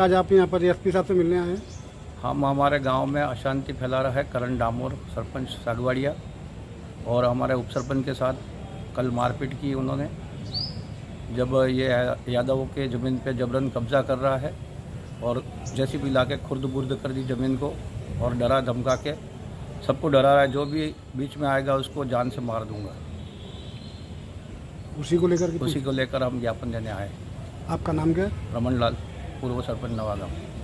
आज आप यहाँ पर एस पी साहब से मिलने आए हैं। हम हमारे गांव में अशांति फैला रहा है करण डामोर सरपंच साधवाड़िया और हमारे उपसरपंच के साथ कल मारपीट की उन्होंने। जब ये यादवों के ज़मीन पे जबरन कब्जा कर रहा है और जैसी भी लाके खुर्द बुर्द कर दी ज़मीन को और डरा धमका के सबको डरा रहा है, जो भी बीच में आएगा उसको जान से मार दूंगा। उसी को लेकर हम ज्ञापन देने आए। आपका नाम क्या है? रमन लाल, पूर्व सरपंच नवागम।